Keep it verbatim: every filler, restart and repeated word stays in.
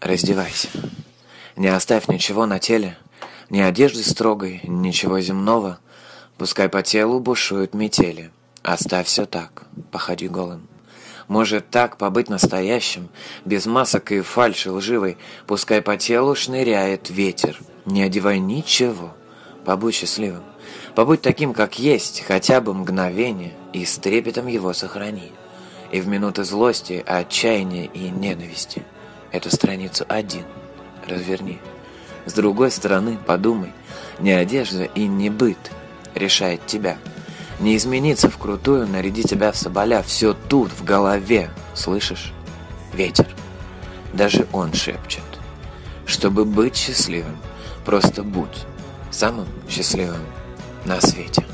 Раздевайся. Не оставь ничего на теле, ни одежды строгой, ничего земного. Пускай по телу бушуют метели. Оставь все так, походи голым. Может так побыть настоящим, без масок и фальши лживой. Пускай по телу шныряет ветер. Не одевай ничего, побудь счастливым. Побудь таким, как есть, хотя бы мгновение, и с трепетом его сохрани. И в минуты злости, отчаяния и ненависти эту страницу один разверни. С другой стороны подумай, не одежда и не быт решает тебя. Не измениться вкрутую, наряди тебя в соболя. Все тут, в голове, слышишь? Ветер. Даже он шепчет. Чтобы быть счастливым, просто будь самым счастливым на свете.